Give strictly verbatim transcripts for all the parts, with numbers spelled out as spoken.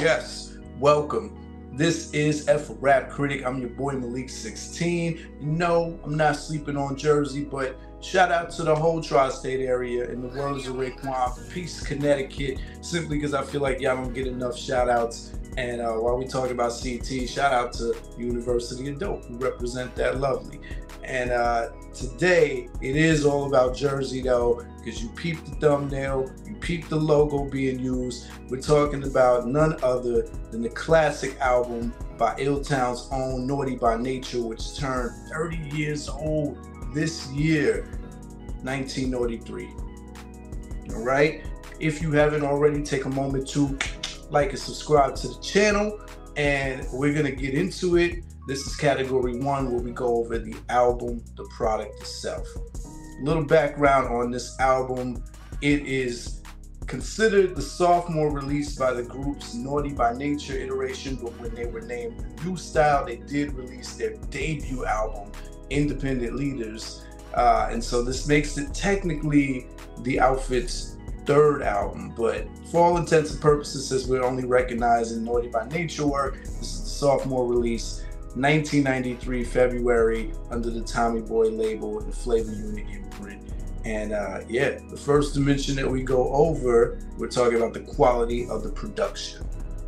Yes, welcome. This is F A RAP CRITIC. I'm your boy Malik sixteen. No, I'm not sleeping on Jersey, but shout out to the whole tri-state area. In the words of Rayquan, peace Connecticut, simply because I feel like y'all don't get enough shout outs. And uh, while we talking about C T, shout out to University of Dope, who represent that lovely. And uh, today, it is all about Jersey though, because you peeped the thumbnail, you peeped the logo being used. We're talking about none other than the classic album by Illtown's own Naughty by Nature, which turned thirty years old this year, nineteen ninety-three. All right, if you haven't already, take a moment to like and subscribe to the channel, and we're gonna get into it. This is category one, where we go over the album, the product itself. A little background on this album: it is considered the sophomore release by the group's Naughty by Nature iteration, but when they were named New Style, they did release their debut album, Independent Leaders, uh, and so this makes it technically the outfit's third album, but for all intents and purposes, since we're only recognizing Naughty by Nature work, this is the sophomore release, nineteen ninety-three, February, under the Tommy Boy label and Flavor Unit imprint. And uh, yeah, the first dimension that we go over, we're talking about the quality of the production.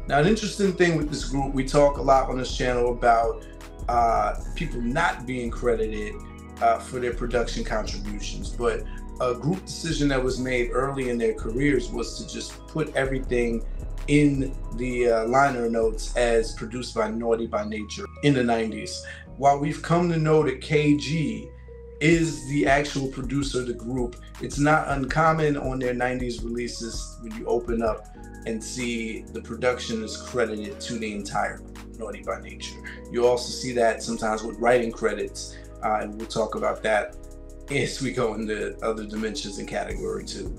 Now, an interesting thing with this group, we talk a lot on this channel about uh, people not being credited uh, for their production contributions, but a group decision that was made early in their careers was to just put everything in the uh, liner notes as produced by Naughty by Nature in the nineties. While we've come to know that Kay Gee is the actual producer of the group, it's not uncommon on their nineties releases when you open up and see the production is credited to the entire Naughty by Nature. You also see that sometimes with writing credits, uh, and we'll talk about that as we go into other dimensions in category two.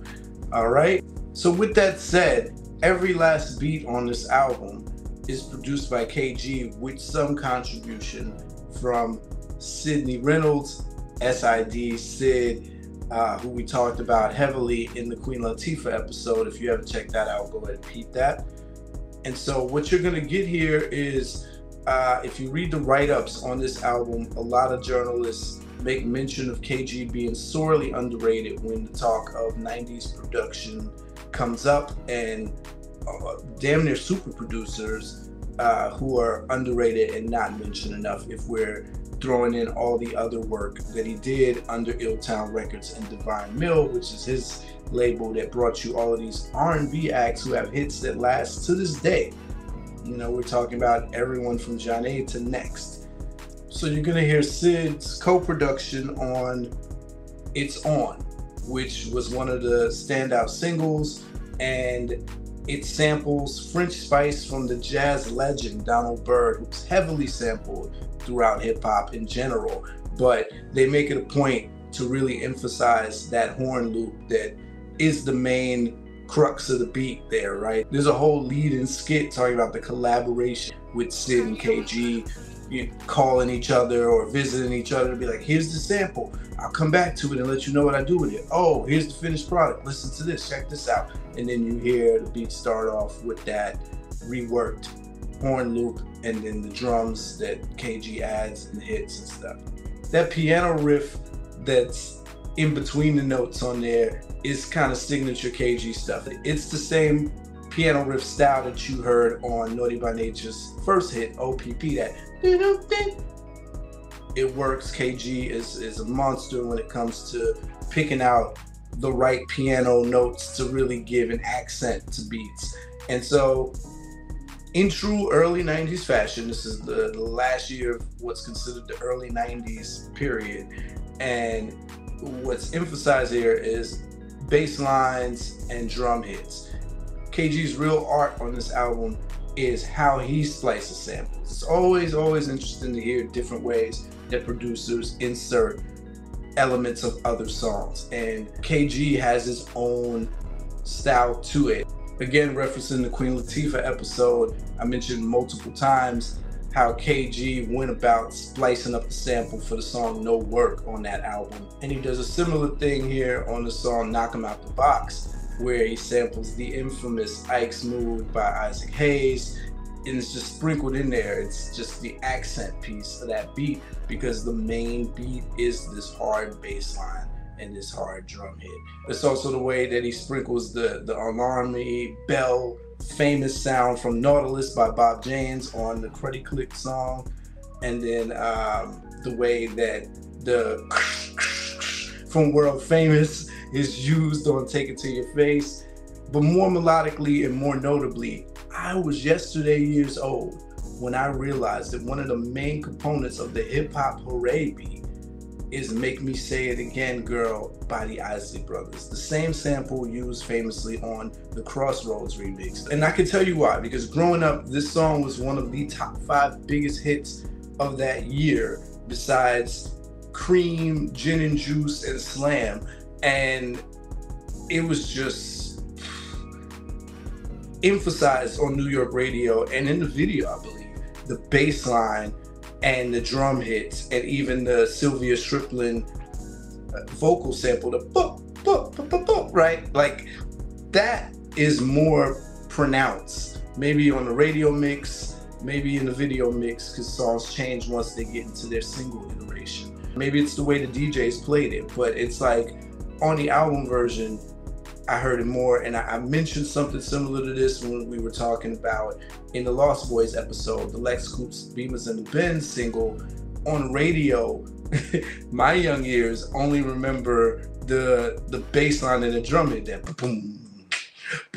All right, so with that said, every last beat on this album is produced by Kay Gee, with some contribution from Sydney Reynolds, S I D, Sid, uh, who we talked about heavily in the Queen Latifah episode. If you haven't checked that out, go ahead and peep that. And so what you're gonna get here is, uh, if you read the write-ups on this album, a lot of journalists make mention of Kay Gee being sorely underrated when the talk of nineties production comes up, and uh, damn near super producers uh, who are underrated and not mentioned enough if we're throwing in all the other work that he did under Illtown Records and Divine Mill, which is his label that brought you all of these R and B acts who have hits that last to this day. You know, we're talking about everyone from John A to Next. So you're gonna hear Sid's co-production on It's On, which was one of the standout singles, and it samples French Spice from the jazz legend Donald Byrd, who's heavily sampled throughout hip hop in general, but they make it a point to really emphasize that horn loop that is the main crux of the beat there, right? There's a whole lead and skit talking about the collaboration with Sid and Kay Gee, you know, calling each other or visiting each other to be like, here's the sample, I'll come back to it and let you know what I do with it. Oh, here's the finished product, listen to this, check this out. And then you hear the beat start off with that reworked horn loop and then the drums that Kay Gee adds and hits and stuff. That piano riff that's in between the notes on there is kind of signature Kay Gee stuff. It's the same piano riff style that you heard on Naughty by Nature's first hit, O P P, that it works. Kay Gee is, is a monster when it comes to picking out the right piano notes to really give an accent to beats. And so in true early nineties fashion, this is the, the last year of what's considered the early nineties period. And what's emphasized here is bass lines and drum hits. Kay Gee's real art on this album is how he splices samples. It's always, always interesting to hear different ways that producers insert elements of other songs. And Kay Gee has his own style to it. Again, referencing the Queen Latifah episode, I mentioned multiple times how Kay Gee went about splicing up the sample for the song No Work on that album. And he does a similar thing here on the song Knock 'Em Out the Box, where he samples the infamous Ike's Mood by Isaac Hayes, and it's just sprinkled in there. It's just the accent piece of that beat, because the main beat is this hard bass line and this hard drum hit. It's also the way that he sprinkles the, the alarmy bell famous sound from Nautilus by Bob James on the Cruddy Click song, and then um, the way that the from World Famous is used on Take It To Your Face. But more melodically and more notably, I was yesterday years old when I realized that one of the main components of the Hip-Hop Hooray beat is Make Me Say It Again, Girl by the Isley Brothers, the same sample used famously on the Crossroads remix. And I can tell you why, because growing up, this song was one of the top five biggest hits of that year, besides Cream, Gin and Juice, and Slam. And it was just emphasized on New York radio and in the video, I believe. The bass line and the drum hits, and even the Sylvia Striplin vocal sample, the boop, boop, boop, boop, boop, right? Like, that is more pronounced, maybe on the radio mix, maybe in the video mix, because songs change once they get into their single iteration. Maybe it's the way the D Js played it, but it's like, on the album version, I heard it more, and I, I mentioned something similar to this when we were talking about, in the Lost Boys episode, the Lex Coop's Beamers and the Benz single. On radio, my young ears only remember the the bass line and the drum hit, that boom,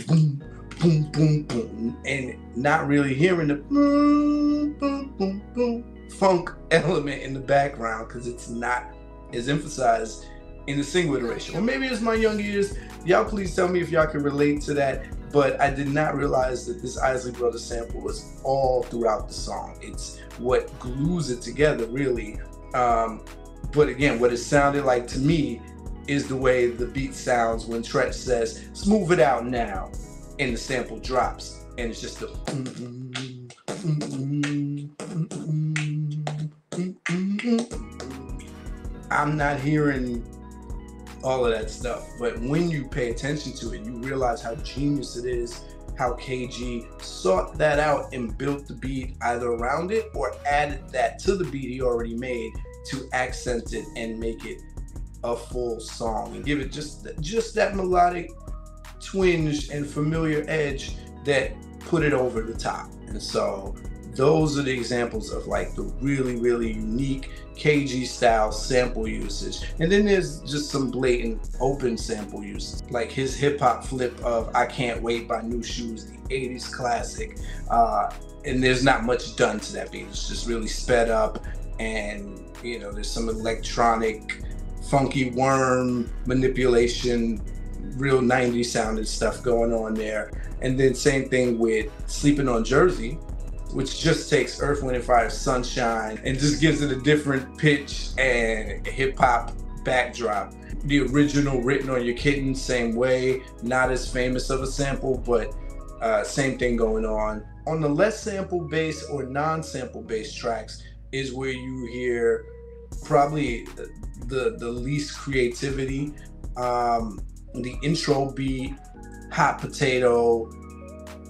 boom, boom, boom, boom, and not really hearing the boom, boom, boom, boom funk element in the background, because it's not as emphasized in the single iteration. Or maybe it's my young ears. Y'all please tell me if y'all can relate to that, but I did not realize that this Isley Brothers sample was all throughout the song. It's what glues it together, really. Um, but again, what it sounded like to me is the way the beat sounds when Treach says, "Smooth it out now," and the sample drops, and it's just a mm-mm, mm-mm, mm-mm, mm-mm. I'm not hearing all of that stuff, but when you pay attention to it, you realize how genius it is, how Kay Gee sought that out and built the beat either around it or added that to the beat he already made to accent it and make it a full song and give it just just that melodic twinge and familiar edge that put it over the top. And so those are the examples of like the really, really unique Kay Gee style sample usage. And then there's just some blatant open sample usage, like his hip hop flip of I Can't Wait by New Shoes, the eighties classic. Uh, and there's not much done to that beat. It's just really sped up, and you know, there's some electronic, funky worm manipulation, real nineties sounding stuff going on there. And then same thing with Sleeping on Jersey, which just takes Earth, Wind and Fire, Sunshine, and just gives it a different pitch and hip hop backdrop. The original Written On Ya Kitten, same way, not as famous of a sample, but uh, same thing going on. On the less sample based or non-sample based tracks is where you hear probably the, the least creativity. Um, the intro beat, Hot Potato,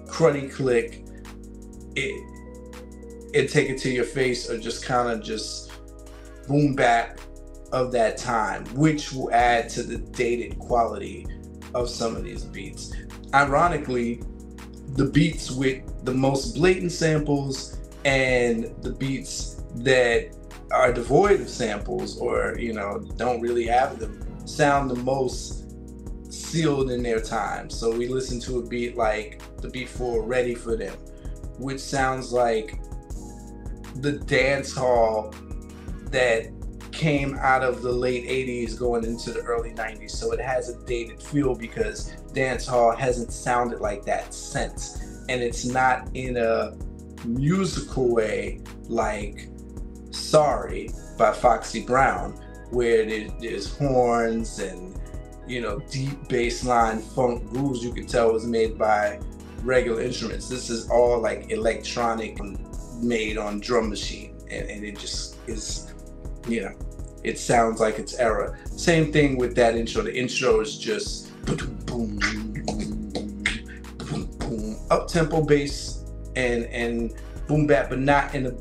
Cruddy Click, it, it Take It To Your Face, or just kind of just boom bap of that time, which will add to the dated quality of some of these beats. Ironically, the beats with the most blatant samples and the beats that are devoid of samples, or you know, don't really have them, sound the most sealed in their time. So we listen to a beat like the beat for Ready For Them, which sounds like the dance hall that came out of the late eighties going into the early nineties. So it has a dated feel because dance hall hasn't sounded like that since. And it's not in a musical way like Sorry by Foxy Brown, where there's horns and, you know, deep bass line funk grooves you can tell was made by regular instruments. This is all like electronic, made on drum machine, and, and it just is, you know, it sounds like its era. Same thing with that intro. The intro is just boom, up-tempo bass and and boom bap, but not in a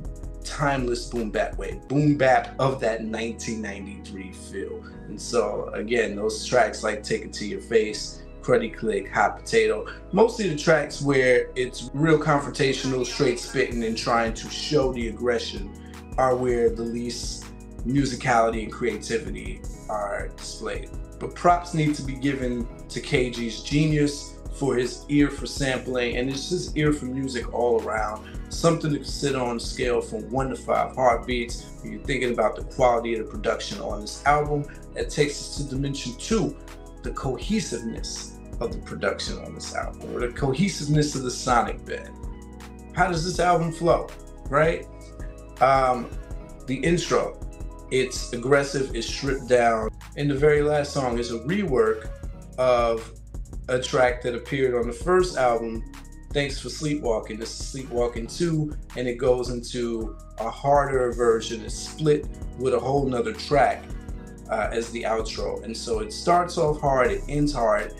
timeless boom bap way. Boom bap of that nineteen ninety-three feel. And so again, those tracks like Take It to Your Face, Cruddy Click, Hot Potato, mostly the tracks where it's real confrontational, straight spitting and trying to show the aggression are where the least musicality and creativity are displayed. But props need to be given to Kay Gee's genius for his ear for sampling, and it's his ear for music all around. Something to sit on a scale from one to five heartbeats when you're thinking about the quality of the production on this album. That takes us to dimension two, the cohesiveness of the production on this album, or the cohesiveness of the sonic bed. How does this album flow, right? Um, the intro, it's aggressive, it's stripped down. And the very last song is a rework of a track that appeared on the first album, Thanks for Sleepwalking. This is Sleepwalking two, and it goes into a harder version. It's split with a whole nother track uh, as the outro. And so it starts off hard, it ends hard.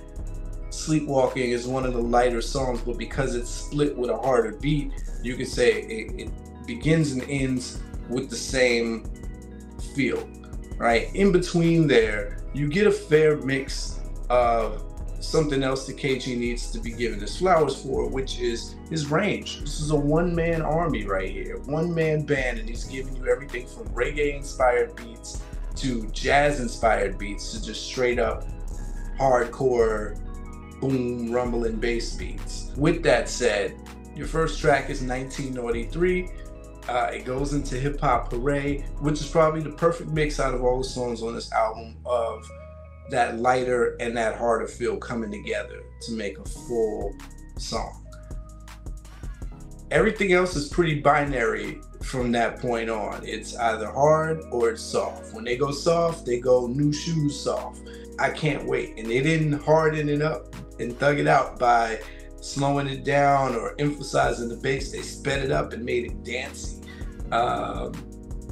Sleepwalking is one of the lighter songs, but because it's split with a harder beat, you could say it, it begins and ends with the same feel, right? In between there, you get a fair mix of something else that Kay Gee needs to be given his flowers for, which is his range. This is a one-man army right here, one-man band, and he's giving you everything from reggae-inspired beats to jazz-inspired beats to just straight-up hardcore, boom, rumbling bass beats. With that said, your first track is nineteen ninety-three. Uh, it goes into Hip-Hop Hooray, which is probably the perfect mix out of all the songs on this album of that lighter and that harder feel coming together to make a full song. Everything else is pretty binary from that point on. It's either hard or it's soft. When they go soft, they go New Shoes soft. I Can't Wait. And they didn't harden it up and thug it out by slowing it down or emphasizing the bass. They sped it up and made it dancey. Um,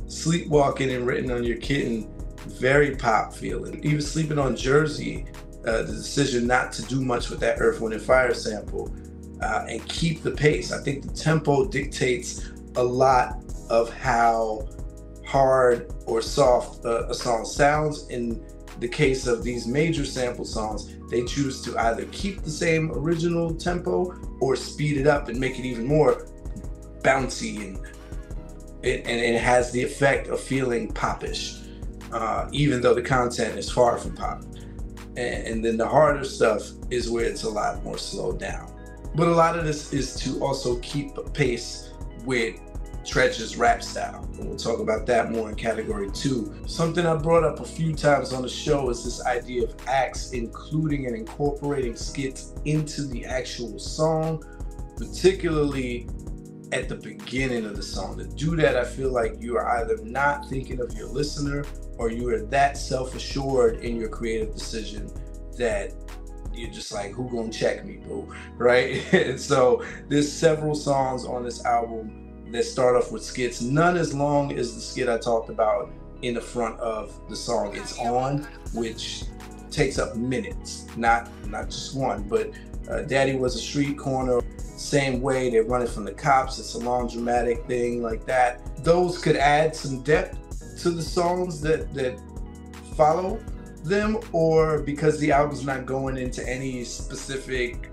Sleepwalking and Written on Your Kitten, very pop feeling. Even Sleeping on Jersey, uh, the decision not to do much with that Earth, Wind and Fire sample uh, and keep the pace. I think the tempo dictates a lot of how hard or soft uh, a song sounds. In the case of these major sample songs, they choose to either keep the same original tempo or speed it up and make it even more bouncy, and it, and it has the effect of feeling popish. Uh, even though the content is far from pop. And, and then the harder stuff is where it's a lot more slowed down. But a lot of this is to also keep a pace with Treach's rap style. And we'll talk about that more in category two. Something I brought up a few times on the show is this idea of acts, including and incorporating skits into the actual song, particularly at the beginning of the song. To do that, I feel like you are either not thinking of your listener or you are that self-assured in your creative decision that you're just like, who gonna check me, boo, right? And so there's several songs on this album that start off with skits, none as long as the skit I talked about in the front of the song It's On, which takes up minutes, not, not just one, but uh, Daddy Was a Street Corner. Same way, they're running from the cops. It's a long dramatic thing like that. Those could add some depth to the songs that that follow them, or because the album's not going into any specific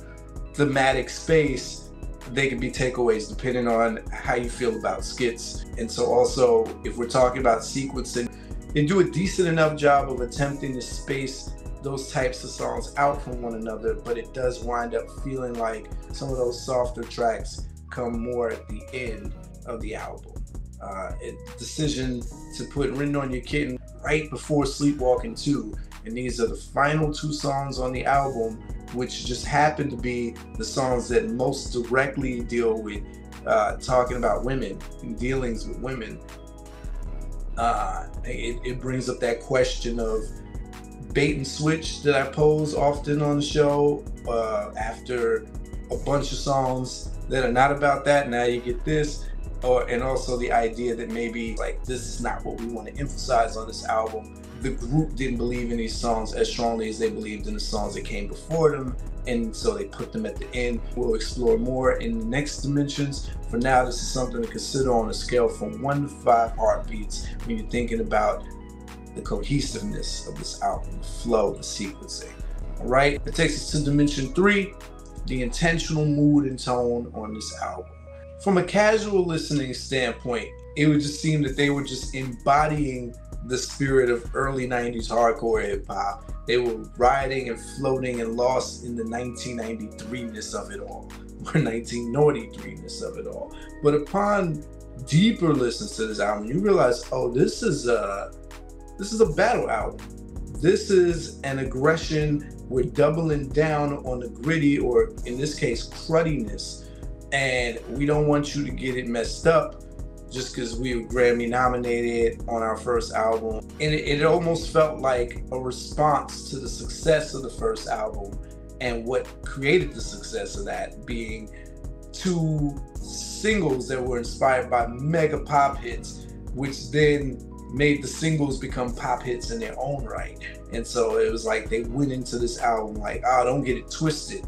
thematic space, they could be takeaways depending on how you feel about skits. And so also, if we're talking about sequencing, they do a decent enough job of attempting to space those types of songs out from one another, but it does wind up feeling like some of those softer tracks come more at the end of the album. Uh, it, decision to put Written on Your Kitten right before Sleepwalking two, and these are the final two songs on the album, which just happen to be the songs that most directly deal with uh, talking about women and dealings with women. Uh, it, it brings up that question of bait and switch that I pose often on the show. Uh, after a bunch of songs that are not about that, now you get this, or and also the idea that maybe like this is not what we want to emphasize on this album, the group didn't believe in these songs as strongly as they believed in the songs that came before them, and so they put them at the end. We'll explore more in the next dimensions. For now, this is something to consider on a scale from one to five heartbeats when you're thinking about the cohesiveness of this album, the flow, the sequencing. All right, it takes us to dimension three, the intentional mood and tone on this album. From a casual listening standpoint, it would just seem that they were just embodying the spirit of early nineties hardcore hip hop. They were riding and floating and lost in the nineteen ninety-three-ness of it all, or nineteen naughty-three-ness of it all. But upon deeper listens to this album, you realize, oh, this is a, this is a battle album. This is an aggression. We're doubling down on the gritty, or in this case, cruddiness. And we don't want you to get it messed up just because we were Grammy nominated on our first album. And it, it almost felt like a response to the success of the first album and what created the success of that being two singles that were inspired by mega pop hits, which then made the singles become pop hits in their own right. And so it was like they went into this album like, oh, don't get it twisted.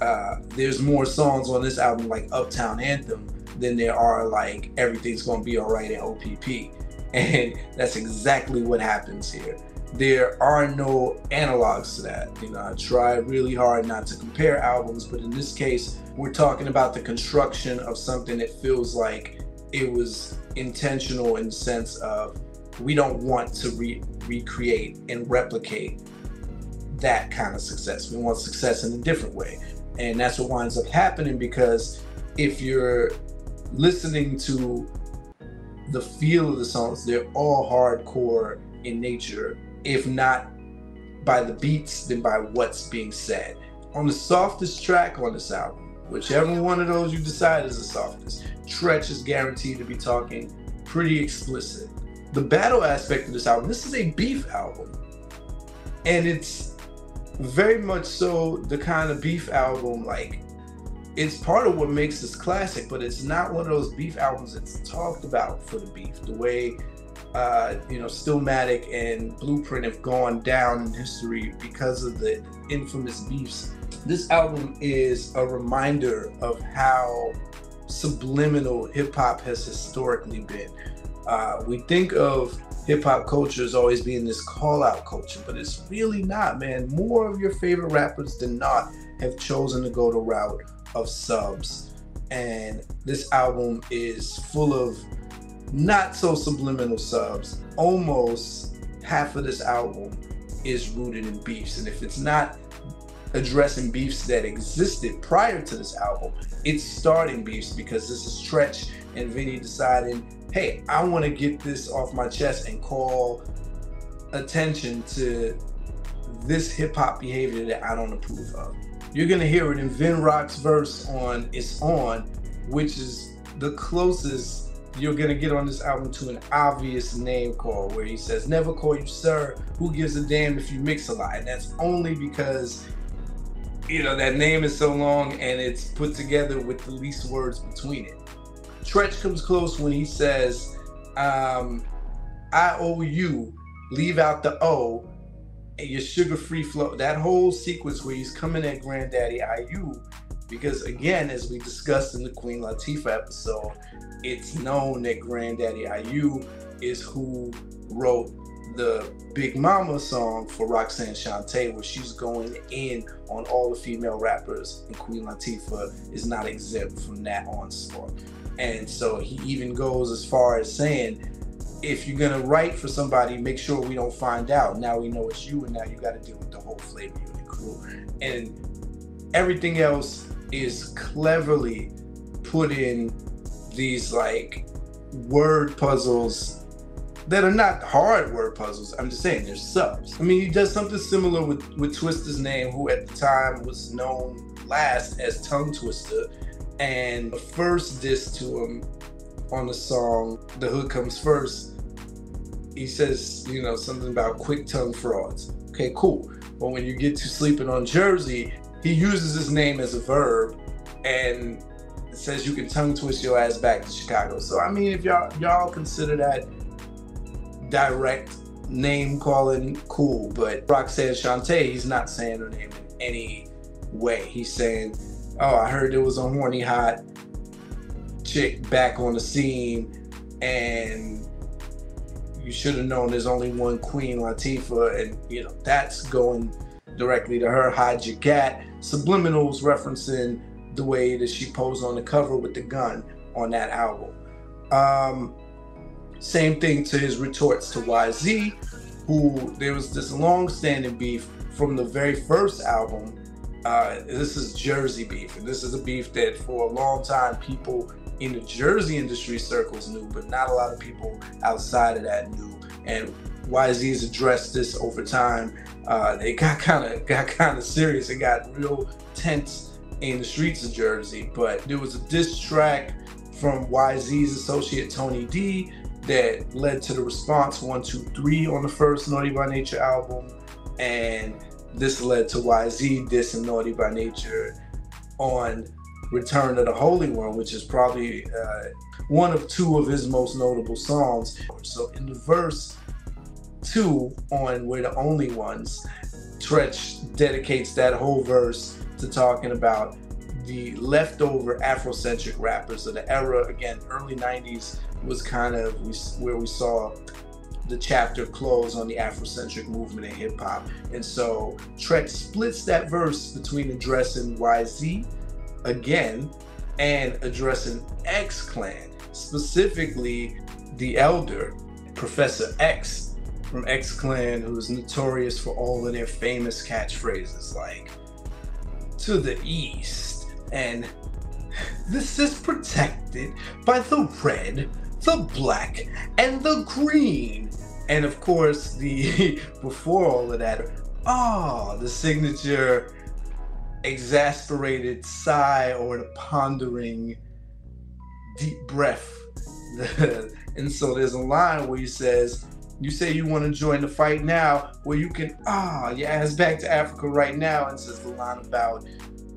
Uh, there's more songs on this album like Uptown Anthem than there are like Everything's Gonna Be Alright and O P P. And that's exactly what happens here. There are no analogs to that. You know, I try really hard not to compare albums, but in this case, we're talking about the construction of something that feels like it was intentional in the sense of we don't want to re recreate and replicate that kind of success. We want success in a different way. And that's what winds up happening, because if you're listening to the feel of the songs, they're all hardcore in nature, if not by the beats, then by what's being said. On the softest track on this album, whichever one of those you decide is the softest, Treach is guaranteed to be talking pretty explicit. The battle aspect of this album, this is a beef album. And it's very much so the kind of beef album, like, it's part of what makes this classic, but it's not one of those beef albums that's talked about for the beef, the way uh you know, Stillmatic and Blueprint have gone down in history because of the infamous beefs. This album is a reminder of how subliminal hip-hop has historically been. Uh, we think of hip-hop culture as always being this call-out culture, but it's really not, man. More of your favorite rappers than not have chosen to go the route of subs. And this album is full of not so subliminal subs. Almost half of this album is rooted in beefs. And if it's not addressing beefs that existed prior to this album, it's starting beefs, because this is Treach and Vinny deciding, hey, I want to get this off my chest and call attention to this hip hop behavior that I don't approve of. You're going to hear it in Vin Rock's verse on It's On, which is the closest you're going to get on this album to an obvious name call, where he says, never call you sir, who gives a damn if you mix a lot? And that's only because, you know, that name is so long and it's put together with the least words between it. Treach comes close when he says, um, I owe you, leave out the O, and your sugar-free flow. That whole sequence where he's coming at Granddaddy I U, because again, as we discussed in the Queen Latifah episode, it's known that Granddaddy I U is who wrote the Big Mama song for Roxanne Shanté, where she's going in on all the female rappers, and Queen Latifah is not exempt from that onslaught. And so he even goes as far as saying, if you're gonna write for somebody, make sure we don't find out. Now we know it's you, and now you gotta deal with the whole Flavor Unit crew. And everything else is cleverly put in these like word puzzles that are not hard word puzzles. I'm just saying, they're subs. I mean, he does something similar with, with Twister's name, who at the time was known last as Tongue Twister. And the first diss to him on the song, The Hood Comes First, he says, you know, something about quick tongue frauds. Okay, cool. But when you get to Sleeping on Jersey, he uses his name as a verb and says you can tongue twist your ass back to Chicago. So, I mean, if y'all y'all consider that direct name calling, cool, but Roxanne Shanté, he's not saying her name in any way. He's saying, oh, I heard there was a horny hot chick back on the scene, and you should have known there's only one Queen Latifah, and you know, that's going directly to her. Hide your gat. Subliminals referencing the way that she posed on the cover with the gun on that album. Um, same thing to his retorts to Y Z, who there was this long-standing beef from the very first album. Uh, this is Jersey beef, and this is a beef that for a long time people in the Jersey industry circles knew, but not a lot of people outside of that knew. And Y Z's addressed this over time. Uh, they got kind of got kind of serious. It got real tense in the streets of Jersey. But there was a diss track from Y Z's associate Tony D that led to the response one two three on the first Naughty by Nature album, and this led to Y Z dissing Naughty by Nature on Return of the Holy One, which is probably uh, one of two of his most notable songs. So in the verse two on We're the Only Ones, Treach dedicates that whole verse to talking about the leftover Afrocentric rappers of the era. Again, early nineties was kind of where we saw the chapter close on the Afrocentric movement in hip hop. And so Treach splits that verse between addressing Y Z again and addressing X Clan, specifically the elder, Professor X from X Clan, who is notorious for all of their famous catchphrases like to the east and this is protected by the red, the black, and the green. And of course, the before all of that, oh, the signature exasperated sigh or the pondering deep breath. And so there's a line where he says, you say you want to join the fight now, well, you can ah your ass back to Africa right now. And says the line about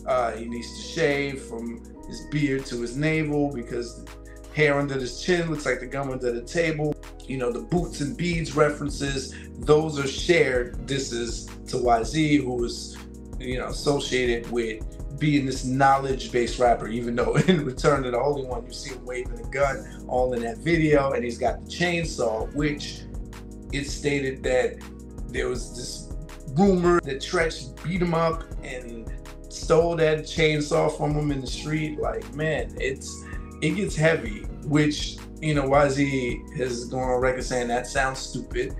uh, he needs to shave from his beard to his navel because hair under his chin looks like the gum under the table. You know, the boots and beads references, those are shared disses to Y Z, who was, you know, associated with being this knowledge-based rapper, even though in Return to the Holy One, you see him waving a gun all in that video, and he's got the chainsaw, which it stated that there was this rumor that Treach beat him up and stole that chainsaw from him in the street. Like, man, it's it gets heavy, which, you know, Y Z has gone on record saying that sounds stupid.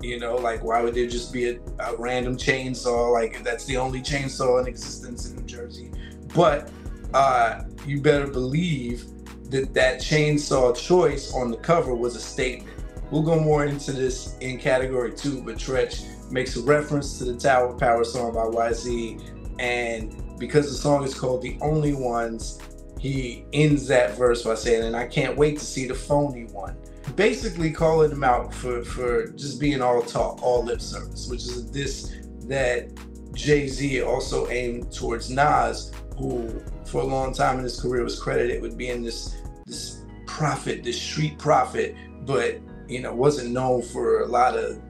You know, like, why would there just be a, a random chainsaw? Like, that's the only chainsaw in existence in New Jersey. But uh, you better believe that that chainsaw choice on the cover was a statement. We'll go more into this in category two, but Treach makes a reference to the Tower of Power song by Y Z. And because the song is called The Only Ones, he ends that verse by saying, and I can't wait to see the phony one. Basically calling him out for, for just being all talk, all lip service, which is a diss that Jay-Z also aimed towards Nas, who for a long time in his career was credited with being this, this prophet, this street prophet, but, you know, wasn't known for a lot of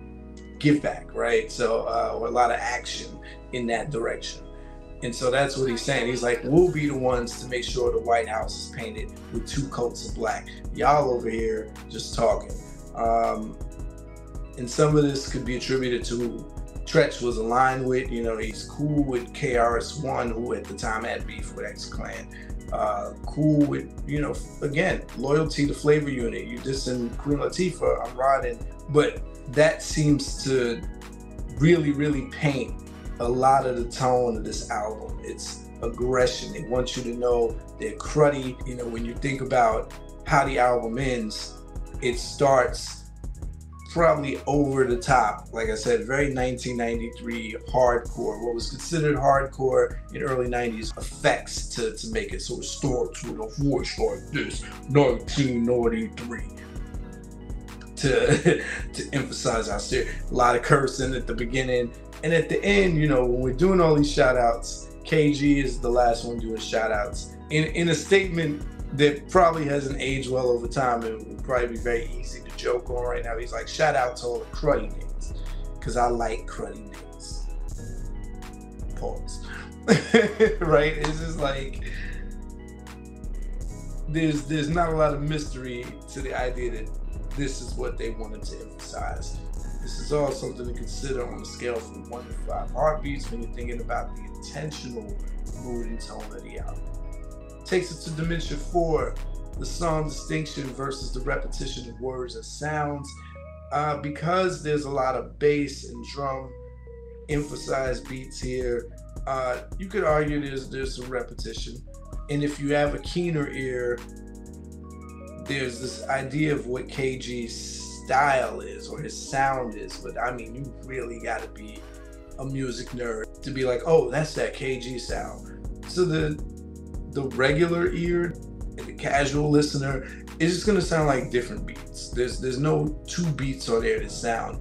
give back, right? So, uh, or a lot of action in that direction. And so that's what he's saying. He's like, we'll be the ones to make sure the White House is painted with two coats of black. Y'all over here just talking. Um, and some of this could be attributed to who Treach was aligned with. You know, he's cool with K R S One, who at the time had beef with X Clan. Uh, cool with, you know, again, loyalty to Flavor Unit. You dissing Queen Latifah, I'm riding. But that seems to really, really paint a lot of the tone of this album. It's aggression. They want you to know they're cruddy. You know, when you think about how the album ends, it starts probably over the top. Like I said, very nineteen ninety-three hardcore, what was considered hardcore in early nineties, effects to, to make it. So it starts with a voice like this, nineteen ninety-three. To, to emphasize our serious. A lot of cursing at the beginning. And at the end, you know, when we're doing all these shout outs, Kay Gee is the last one doing shout outs. In, in a statement that probably hasn't aged well over time, it would probably be very easy to joke on right now. He's like, shout out to all the cruddy niggas. because I like cruddy niggas. Pause. Right? It's just like, there's there's not a lot of mystery to the idea that this is what they wanted to emphasize. This is all something to consider on a scale from one to five heartbeats when you're thinking about the intentional mood and tone of the album. Takes us to dimension four, the song distinction versus the repetition of words and sounds. Uh, because there's a lot of bass and drum emphasized beats here, uh, you could argue there's, there's some repetition. And if you have a keener ear, there's this idea of what Kay Gee's style is or his sound is, but I mean, you really gotta be a music nerd to be like, oh, that's that Kay Gee sound. So the the regular ear and the casual listener is just gonna sound like different beats. There's there's no two beats on there that sound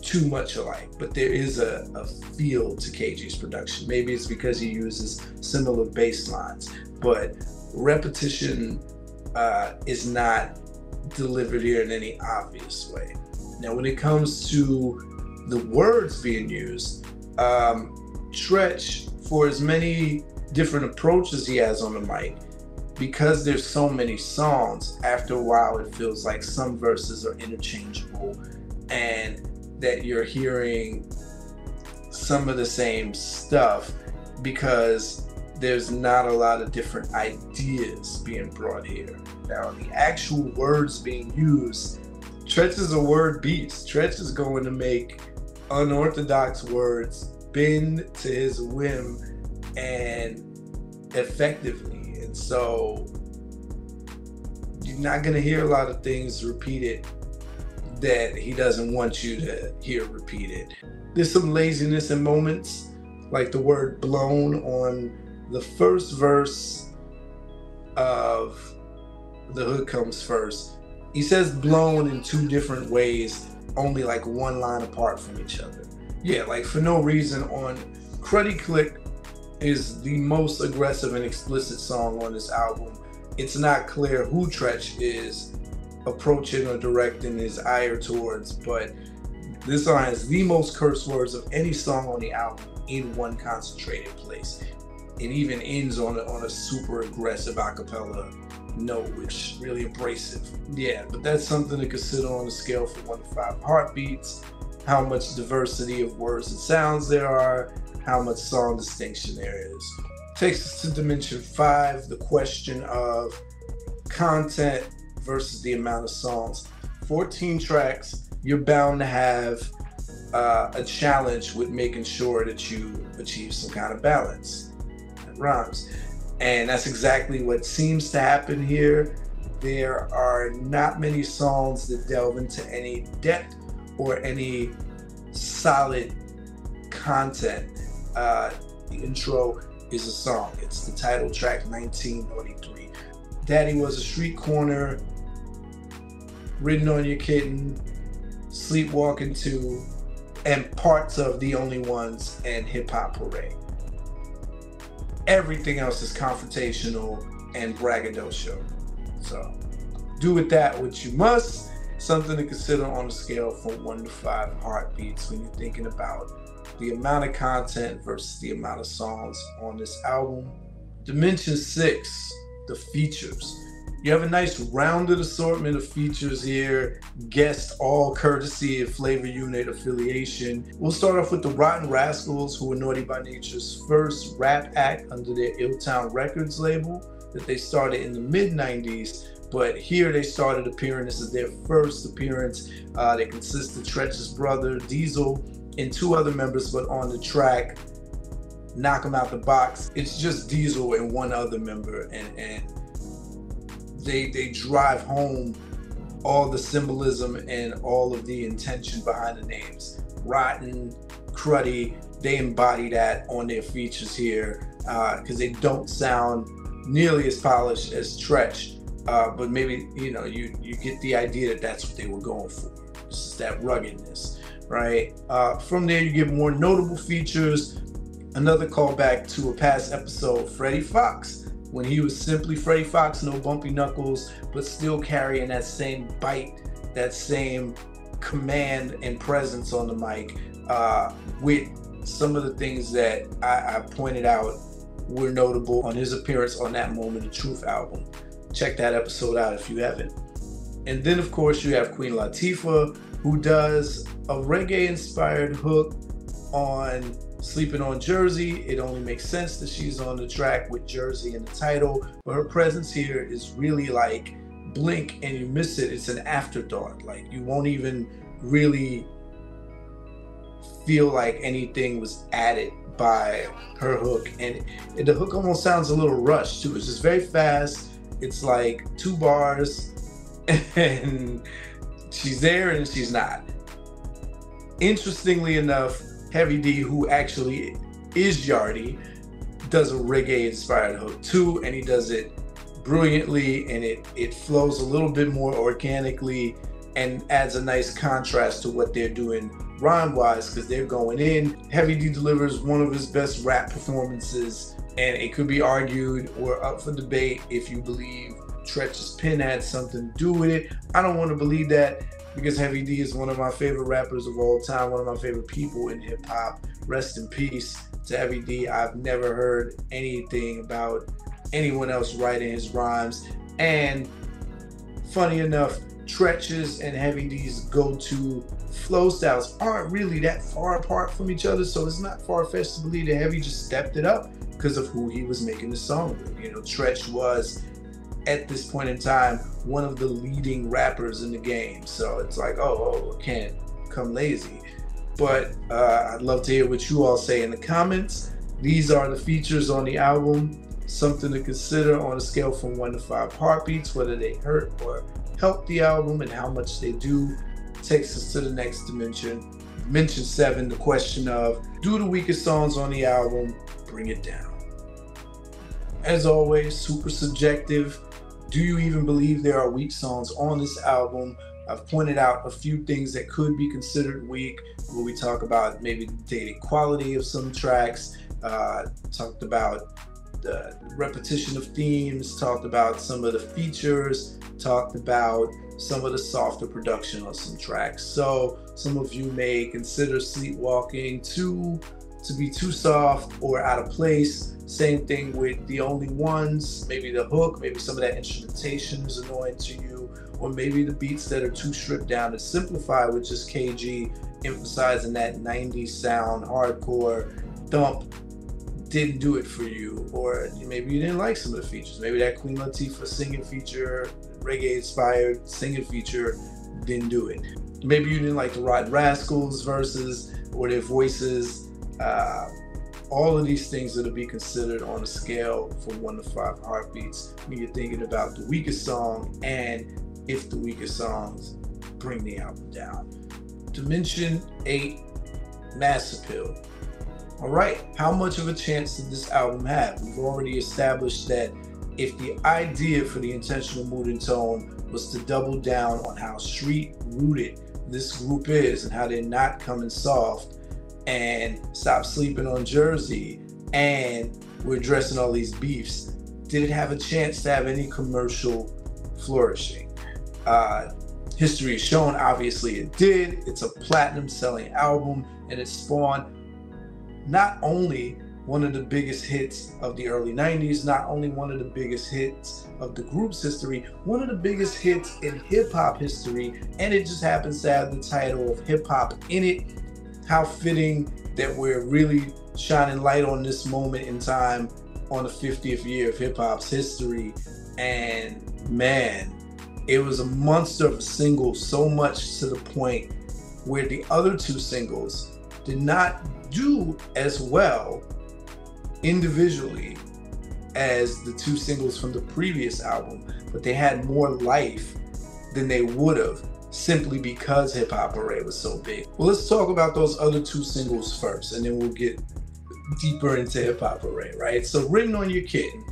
too much alike, but there is a, a feel to Kay Gee's production. Maybe it's because he uses similar bass lines, but repetition uh, is not delivered here in any obvious way. Now, when it comes to the words being used, um, Treach, for as many different approaches he has on the mic, because there's so many songs, after a while it feels like some verses are interchangeable and that you're hearing some of the same stuff because there's not a lot of different ideas being brought here. Now, the actual words being used, Treach is a word beast. Treach is going to make unorthodox words bend to his whim and effectively. And so you're not going to hear a lot of things repeated that he doesn't want you to hear repeated. There's some laziness in moments, like the word blown on the first verse of The Hood Comes First. He says blown in two different ways, only like one line apart from each other. Yeah, like for no reason on Cruddy Click is the most aggressive and explicit song on this album. It's not clear who Treach is approaching or directing his ire towards, but this song has the most curse words of any song on the album in one concentrated place. It even ends on a, on a super aggressive acapella note, which really abrasive. Yeah, but that's something to consider on a scale from one to five heartbeats, how much diversity of words and sounds there are, how much song distinction there is. Takes us to dimension five, the question of content versus the amount of songs. fourteen tracks, you're bound to have uh, a challenge with making sure that you achieve some kind of balance. That rhymes. And that's exactly what seems to happen here. There are not many songs that delve into any depth or any solid content. Uh, the intro is a song. It's the title track, nineteen ninety-three. Daddy Was a Street Corner, Written On Ya Kitten, Sleepwalking two, and parts of The Only Ones and Hip-Hop Hooray. Everything else is confrontational and braggadocio. So do with that what you must. Something to consider on a scale from one to five heartbeats when you're thinking about the amount of content versus the amount of songs on this album. Dimension six, the features. You have a nice rounded assortment of features here, guests all courtesy of Flavor Unit affiliation. We'll start off with the Rotten Rascals, who were Naughty by Nature's first rap act under their Illtown Records label that they started in the mid nineties, but here they started appearing. This is their first appearance. Uh, they consist of Treach's brother, Diesel, and two other members, but on the track, Knock 'Em Out the Box, it's just Diesel and one other member, and, and They, they drive home all the symbolism and all of the intention behind the names. Rotten, cruddy, they embody that on their features here because uh, they don't sound nearly as polished as Treach, uh, but maybe, you know, you, you get the idea that that's what they were going for. This is that ruggedness, right? Uh, from there, you get more notable features. Another callback to a past episode, Freddie Foxxx, when he was simply Freddie Foxxx, no bumpy knuckles, but still carrying that same bite, that same command and presence on the mic, uh, with some of the things that I, I pointed out were notable on his appearance on That Moment of Truth album. Check that episode out if you haven't. And then of course you have Queen Latifah, who does a reggae inspired hook on Sleeping on Jersey. It only makes sense that she's on the track with Jersey in the title, but her presence here is really like blink and you miss it. It's an afterthought. Like, you won't even really feel like anything was added by her hook. And the hook almost sounds a little rushed too. It's just very fast. It's like two bars and she's there and she's not. Interestingly enough, Heavy D, who actually is Yardi, does a reggae inspired hook too, and he does it brilliantly, and it, it flows a little bit more organically and adds a nice contrast to what they're doing rhyme-wise, because they're going in. Heavy D delivers one of his best rap performances, and it could be argued or up for debate if you believe Treach's pen had something to do with it. I don't want to believe that, because Heavy D is one of my favorite rappers of all time, one of my favorite people in hip hop. Rest in peace to Heavy D. I've never heard anything about anyone else writing his rhymes. And funny enough, Treach's and Heavy D's go-to flow styles aren't really that far apart from each other, so it's not far-fetched to believe that Heavy just stepped it up because of who he was making the song with. You know, Treach was, at this point in time, one of the leading rappers in the game. So it's like, oh, oh, can't come lazy. But uh, I'd love to hear what you all say in the comments. These are the features on the album. Something to consider on a scale from one to five heartbeats, whether they hurt or help the album and how much they do. Takes us to the next dimension. Mention seven, the question of, do the weakest songs on the album bring it down? As always, super subjective. Do you even believe there are weak songs on this album? I've pointed out a few things that could be considered weak, where we talk about maybe the dated quality of some tracks, uh, talked about the repetition of themes, talked about some of the features, talked about some of the softer production on some tracks. So some of you may consider Sleepwalking too, to be too soft or out of place. Same thing with The Only Ones, maybe the hook, maybe some of that instrumentation is annoying to you, or maybe the beats that are too stripped down and simplified, which is Kay Gee emphasizing that nineties sound, hardcore thump, didn't do it for you. Or maybe you didn't like some of the features. Maybe that Queen Latifah singing feature, reggae inspired singing feature, didn't do it. Maybe you didn't like the Rod Rascals verses or their voices. Uh, all of these things are to be considered on a scale from one to five heartbeats when you're thinking about the weakest song and if the weakest songs bring the album down. Dimension eight, mass appeal. All right, how much of a chance did this album have? We've already established that if the idea for the intentional mood and tone was to double down on how street rooted this group is and how they're not coming soft, and Stop Sleeping on Jersey, and we're addressing all these beefs, did it have a chance to have any commercial flourishing? Uh, history has shown, obviously it did. It's a platinum selling album, and it spawned not only one of the biggest hits of the early nineties, not only one of the biggest hits of the group's history, one of the biggest hits in hip hop history, and it just happens to have the title of hip hop in it. How fitting that we're really shining light on this moment in time on the fiftieth year of hip hop's history. And man, it was a monster of a single, so much to the point where the other two singles did not do as well individually as the two singles from the previous album, but they had more life than they would have, simply because Hip Hop Hooray was so big. Well, let's talk about those other two singles first, and then we'll get deeper into Hip Hop Hooray, right? So Written On Ya Kitten,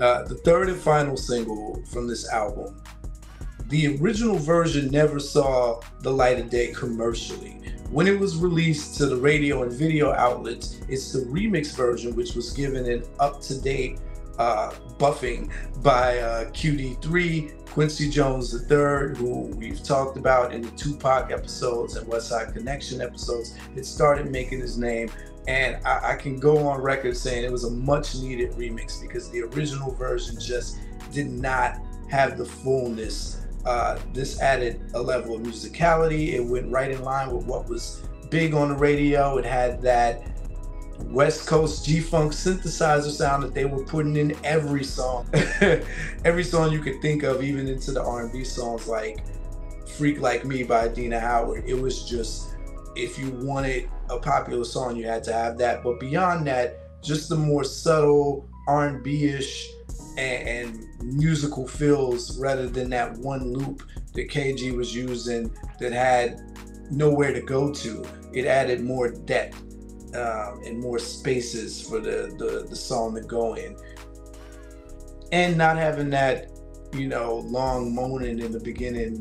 uh, the third and final single from this album, the original version never saw the light of day commercially. When it was released to the radio and video outlets, it's the remix version, which was given an up-to-date uh, buffing by uh, Q D three, Quincy Jones the third, who we've talked about in the Tupac episodes and West Side Connection episodes, it started making his name. And I, I can go on record saying it was a much needed remix because the original version just did not have the fullness. Uh, this added a level of musicality. It went right in line with what was big on the radio. It had that West Coast G-Funk synthesizer sound that they were putting in every song. Every song you could think of, even into the R and B songs like Freak Like Me by Adina Howard. It was just, if you wanted a popular song, you had to have that. But beyond that, just the more subtle R and B-ish and, and musical feels rather than that one loop that Kay Gee was using that had nowhere to go to. It added more depth Um, and more spaces for the, the, the song to go in. And not having that, you know, long moaning in the beginning,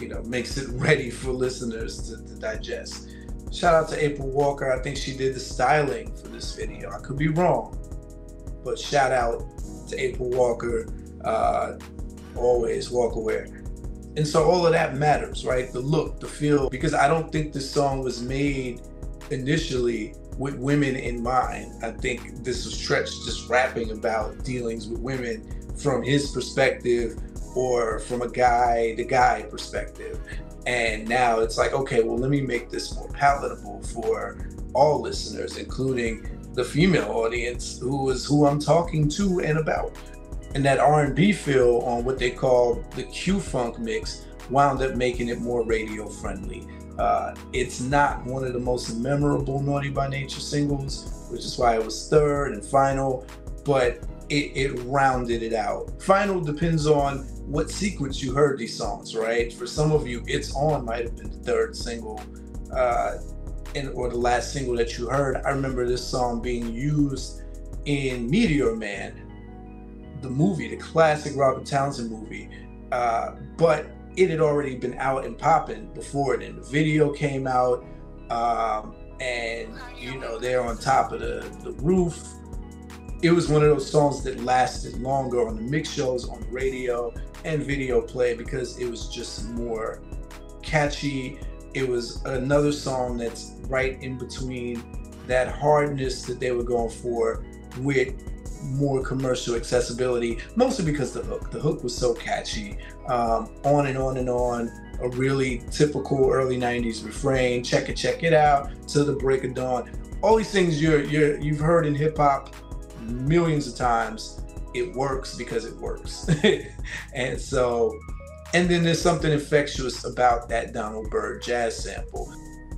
you know, makes it ready for listeners to, to digest. Shout out to April Walker. I think she did the styling for this video. I could be wrong, but shout out to April Walker, uh, always walk aware. And so all of that matters, right? The look, the feel, because I don't think this song was made initially with women in mind. I think this was Treach just rapping about dealings with women from his perspective or from a guy, the guy perspective. And now it's like, okay, well, let me make this more palatable for all listeners, including the female audience, who is who I'm talking to and about. And that R and B feel on what they call the Q-Funk mix wound up making it more radio friendly. Uh, it's not one of the most memorable Naughty by Nature singles, which is why it was third and final, but it, it rounded it out. Final depends on what sequence you heard these songs, right? For some of you, It's On might have been the third single uh, and, or the last single that you heard. I remember this song being used in Meteor Man, the movie, the classic Robert Townsend movie, uh, but it had already been out and popping before then. The video came out, um, and you know, they're on top of the, the roof. It was one of those songs that lasted longer on the mix shows, on the radio and video play, because it was just more catchy. It was another song that's right in between that hardness that they were going for with more commercial accessibility, mostly because the hook the hook was so catchy. Um on and on and on, a really typical early nineties refrain, check it check it out till the break of dawn. All these things you're you're you've heard in hip-hop millions of times. It works because it works. And so, and then there's something infectious about that Donald Byrd jazz sample.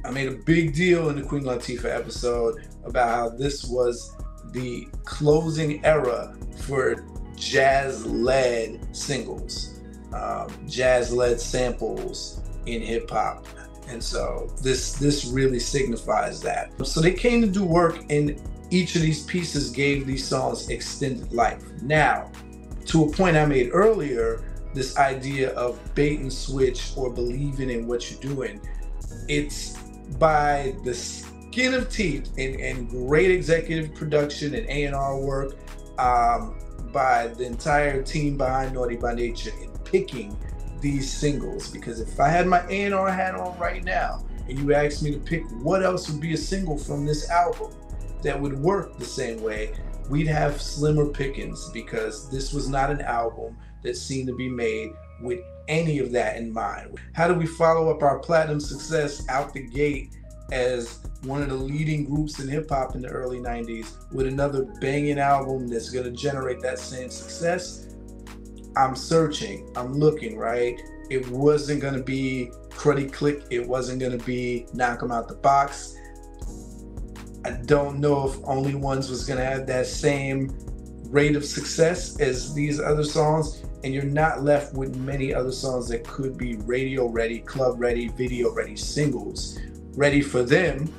I made a big deal in the Queen Latifah episode about how this was the closing era for jazz-led singles, um, jazz-led samples in hip-hop. And so this, this really signifies that. So they came to do work, and each of these pieces gave these songs extended life. Now, to a point I made earlier, this idea of bait and switch or believing in what you're doing, it's by the skin of teeth and, and great executive production and A and R work um, by the entire team behind Naughty by Nature in picking these singles. Because if I had my A and R hat on right now and you asked me to pick what else would be a single from this album that would work the same way, we'd have slimmer pickings, because this was not an album that seemed to be made with any of that in mind. How do we follow up our platinum success out the gate as one of the leading groups in hip-hop in the early nineties with another banging album that's going to generate that same success? I'm searching, I'm looking, right? It wasn't going to be Cruddy Click, it wasn't going to be Knock 'Em Out the Box. I don't know if Only Ones was going to have that same rate of success as these other songs, and you're not left with many other songs that could be radio ready, club ready, video ready singles. Ready for Them,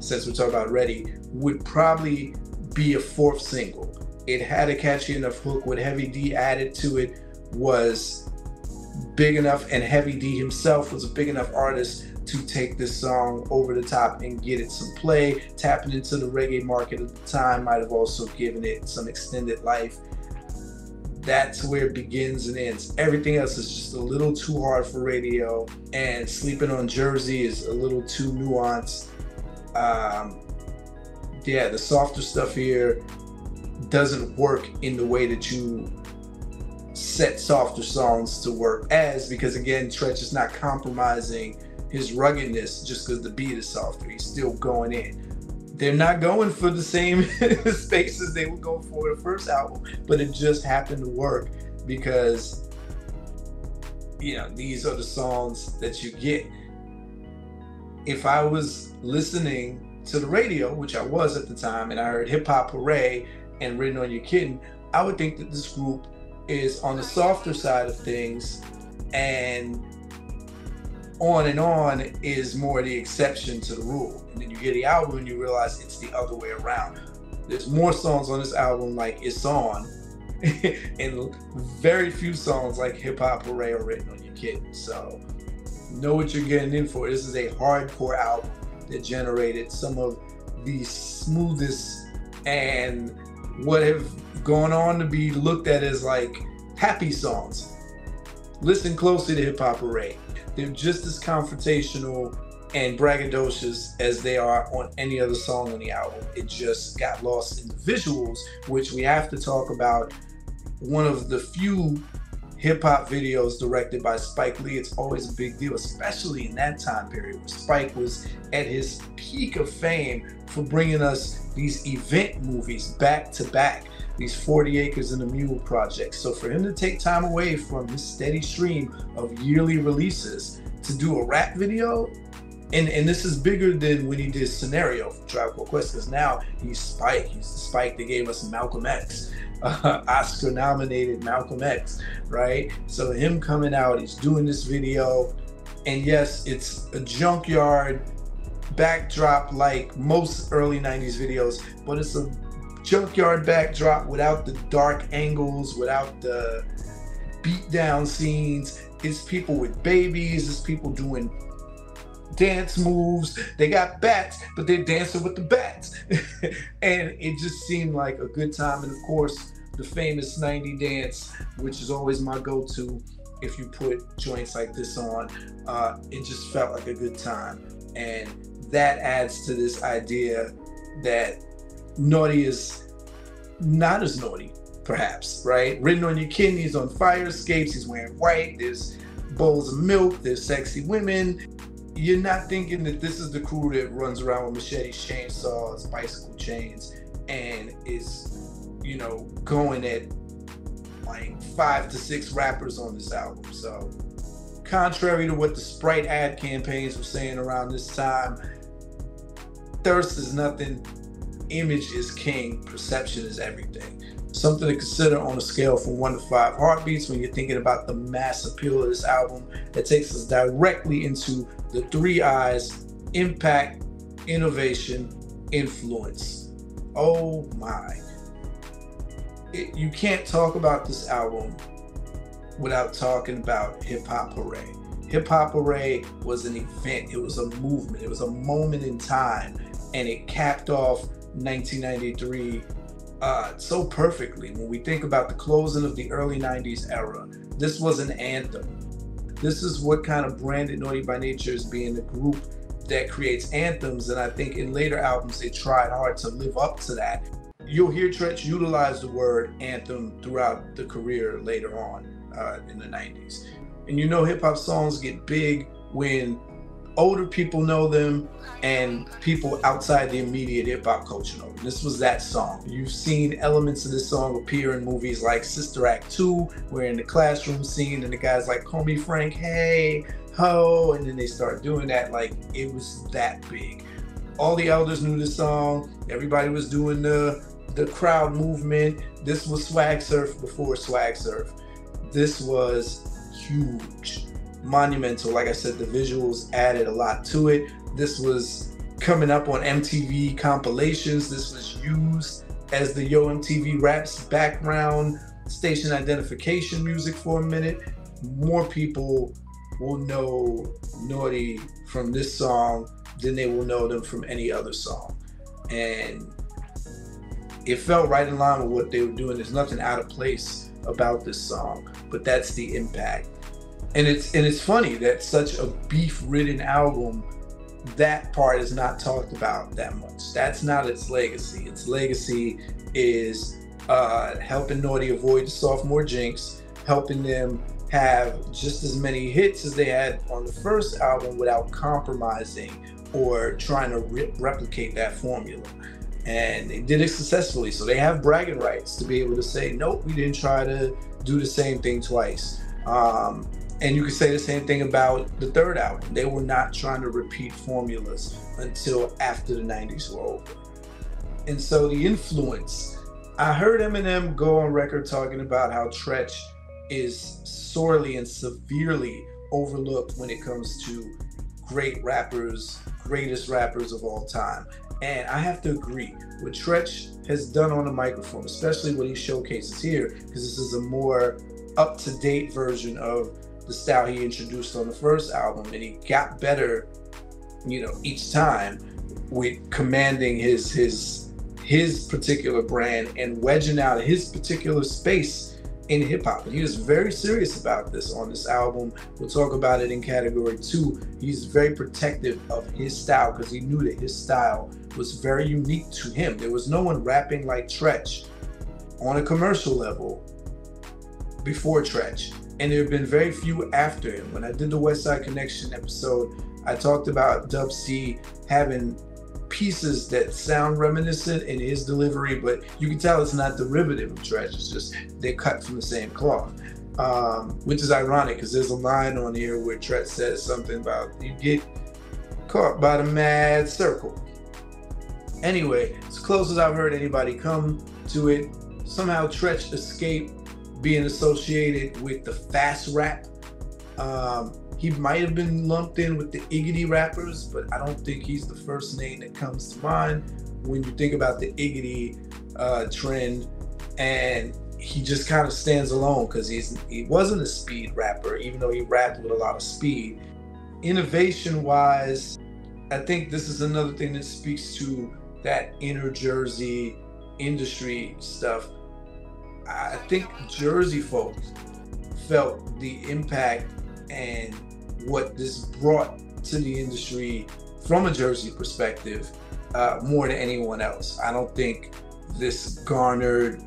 since we're talking about Ready, would probably be a fourth single. It had a catchy enough hook. What Heavy D added to it was big enough, and Heavy D himself was a big enough artist to take this song over the top and get it some play. Tapping into the reggae market at the time might have also given it some extended life. that's where it begins and ends. Everything else is just a little too hard for radio, and Sleeping on Jersey is a little too nuanced. Um, yeah, the softer stuff here doesn't work in the way that you set softer songs to work as, because again, Treach is not compromising his ruggedness just because the beat is softer. He's still going in. They're not going for the same spaces they were going for the first album, but it just happened to work because, you know, these are the songs that you get. If I was listening to the radio, which I was at the time, and I heard Hip-Hop Hooray and Written On Ya Kitten, I would think that this group is on the softer side of things, and On and On is more the exception to the rule. And then you get the album and you realize it's the other way around. There's more songs on this album like It's On, and very few songs like Hip-Hop Hooray or Written On Ya Kitten. So know what you're getting in for. This is a hardcore album that generated some of the smoothest and what have gone on to be looked at as like happy songs. Listen closely to Hip-Hop Hooray. They're just as confrontational and braggadocious as they are on any other song on the album. It just got lost in the visuals, which we have to talk about. One of the few hip-hop videos directed by Spike Lee. It's always a big deal, especially in that time period where Spike was at his peak of fame for bringing us these event movies back to back, these forty acres and a Mule projects. So for him to take time away from his steady stream of yearly releases to do a rap video, and, and this is bigger than when he did Scenario for Tribe Called Quest, because now he's Spike. He's the Spike that gave us Malcolm X, uh, Oscar-nominated Malcolm X, right? So him coming out, he's doing this video, and yes, it's a junkyard backdrop like most early nineties videos, but it's a junkyard backdrop without the dark angles, without the beatdown scenes. It's people with babies, it's people doing dance moves. They got bats, but they're dancing with the bats. And it just seemed like a good time. And of course, the famous ninety dance, which is always my go-to if you put joints like this on. Uh, it just felt like a good time. And that adds to this idea that Naughty is not as naughty, perhaps, right? Written On Ya Kitten, he's on fire escapes, he's wearing white, there's bowls of milk, there's sexy women. You're not thinking that this is the crew that runs around with machetes, chainsaws, bicycle chains, and is, you know, going at like five to six rappers on this album. So contrary to what the Sprite ad campaigns were saying around this time, thirst is nothing. Image is king, perception is everything. Something to consider on a scale from one to five heartbeats when you're thinking about the mass appeal of this album. That takes us directly into the three I's: impact, innovation, influence. Oh my. It, you can't talk about this album without talking about Hip-Hop Hooray. Hip-Hop Hooray was an event, it was a movement, it was a moment in time, and it capped off nineteen ninety-three uh, so perfectly. When we think about the closing of the early nineties era, this was an anthem. This is what kind of branded Naughty by Nature as being the group that creates anthems, and I think in later albums they tried hard to live up to that. You'll hear Treach utilize the word anthem throughout the career later on uh, in the nineties. And you know hip-hop songs get big when older people know them and people outside the immediate hip-hop culture know them. This was that song. You've seen elements of this song appear in movies like Sister Act two, where in the classroom scene and the guy's like, call me Frank, hey, ho, and then they start doing that. Like, it was that big. All the elders knew this song. Everybody was doing the, the crowd movement. This was Swag Surf before Swag Surf. This was huge. Monumental. Like I said, the visuals added a lot to it. This was coming up on M T V compilations. This was used as the Yo M T V Raps background station identification music for a minute. More people will know Naughty from this song than they will know them from any other song. And it felt right in line with what they were doing. There's nothing out of place about this song, but that's the impact. And it's and it's funny that such a beef-ridden album, that part is not talked about that much. That's not its legacy. Its legacy is uh, helping Naughty avoid the sophomore jinx, helping them have just as many hits as they had on the first album without compromising or trying to re replicate that formula. And they did it successfully, so they have bragging rights to be able to say, nope, we didn't try to do the same thing twice. Um, and you could say the same thing about the third album. They were not trying to repeat formulas until after the nineties were over. And so the influence, I heard Eminem go on record talking about how Treach is sorely and severely overlooked when it comes to great rappers, greatest rappers of all time. And I have to agree, what Treach has done on the microphone, especially what he showcases here, because this is a more up-to-date version of the style he introduced on the first album, and he got better, you know, each time with commanding his his his particular brand and wedging out his particular space in hip hop. And he was very serious about this on this album. We'll talk about it in category two. He's very protective of his style because he knew that his style was very unique to him. There was no one rapping like Treach on a commercial level before Treach, and there have been very few after him. When I did the West Side Connection episode, I talked about Dub C having pieces that sound reminiscent in his delivery, but you can tell it's not derivative of Treach. It's just they're cut from the same cloth, um, which is ironic because there's a line on here where Treach says something about you get caught by the mad circle. Anyway, as close as I've heard anybody come to it, somehow Treach escaped being associated with the fast rap. Um, he might have been lumped in with the Iggity rappers, but I don't think he's the first name that comes to mind when you think about the Iggity uh, trend. And he just kind of stands alone because he's he wasn't a speed rapper, even though he rapped with a lot of speed. Innovation-wise, I think this is another thing that speaks to that inner Jersey industry stuff. I think Jersey folks felt the impact and what this brought to the industry from a Jersey perspective uh, more than anyone else. I don't think this garnered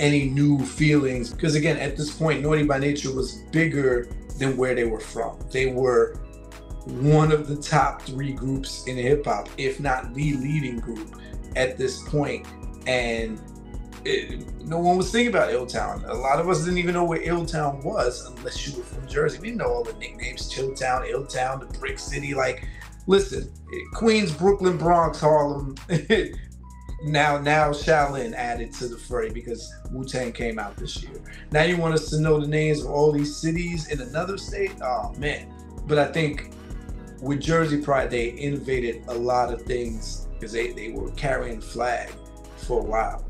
any new feelings because, again, at this point, Naughty by Nature was bigger than where they were from. They were one of the top three groups in hip hop, if not the leading group at this point. And It, no one was thinking about Illtown. A lot of us didn't even know where Illtown was unless you were from Jersey. We didn't know all the nicknames, Chilltown, Illtown, the Brick City. Like, listen, Queens, Brooklyn, Bronx, Harlem. now, now Shaolin added to the fray because Wu-Tang came out this year. Now you want us to know the names of all these cities in another state? Oh, man. But I think with Jersey Pride, they innovated a lot of things because they, they were carrying the flag for a while.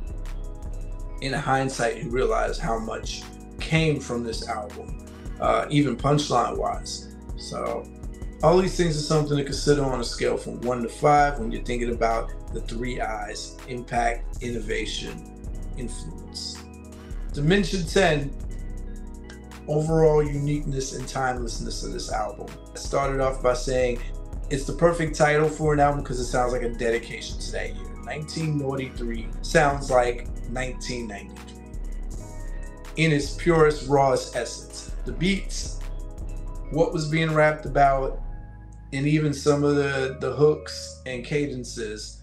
In hindsight, you realize how much came from this album, uh, even punchline-wise. So all these things are something to consider on a scale from one to five when you're thinking about the three I's: impact, innovation, influence. Dimension ten, overall uniqueness and timelessness of this album. I started off by saying it's the perfect title for an album because it sounds like a dedication to that year. nineteen ninety-three sounds like nineteen ninety-three in its purest, rawest essence. The beats, what was being rapped about, and even some of the, the hooks and cadences,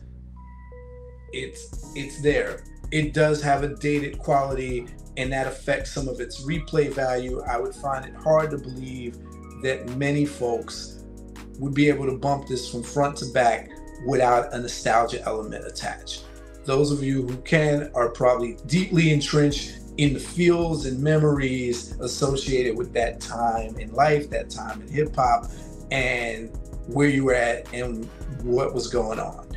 it's, it's there. It does have a dated quality, and that affects some of its replay value. I would find it hard to believe that many folks would be able to bump this from front to back without a nostalgia element attached. Those of you who can are probably deeply entrenched in the feels and memories associated with that time in life, that time in hip hop, and where you were at and what was going on.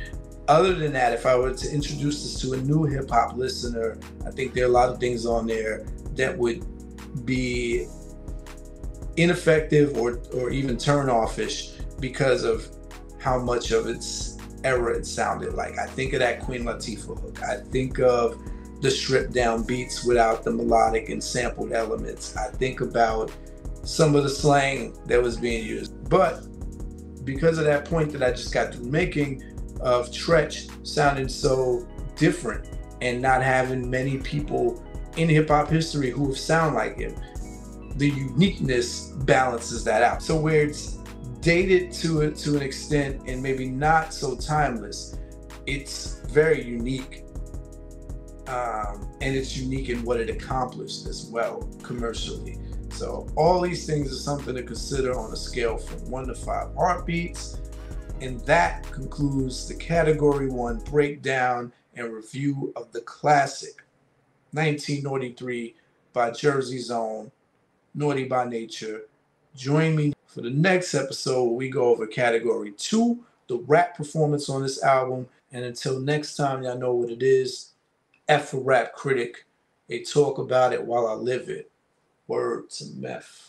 Other than that, if I were to introduce this to a new hip hop listener, I think there are a lot of things on there that would be ineffective or, or even turn offish because of how much of its era it sounded like. I think of that Queen Latifah hook. I think of the stripped down beats without the melodic and sampled elements. I think about some of the slang that was being used. But because of that point that I just got through making of Treach sounding so different and not having many people in hip hop history who have sound like him, the uniqueness balances that out. So where it's dated to it to an extent and maybe not so timeless, it's very unique. Um, and it's unique in what it accomplished as well commercially. So all these things are something to consider on a scale from one to five heartbeats. And that concludes the category one breakdown and review of the classic nineteen ninety-three by Jersey's own Naughty by Nature. Join me for the next episode where we go over category two, the rap performance on this album. And until next time, y'all know what it is. F A Rap Critic. They talk about it while I live it. Word to meth.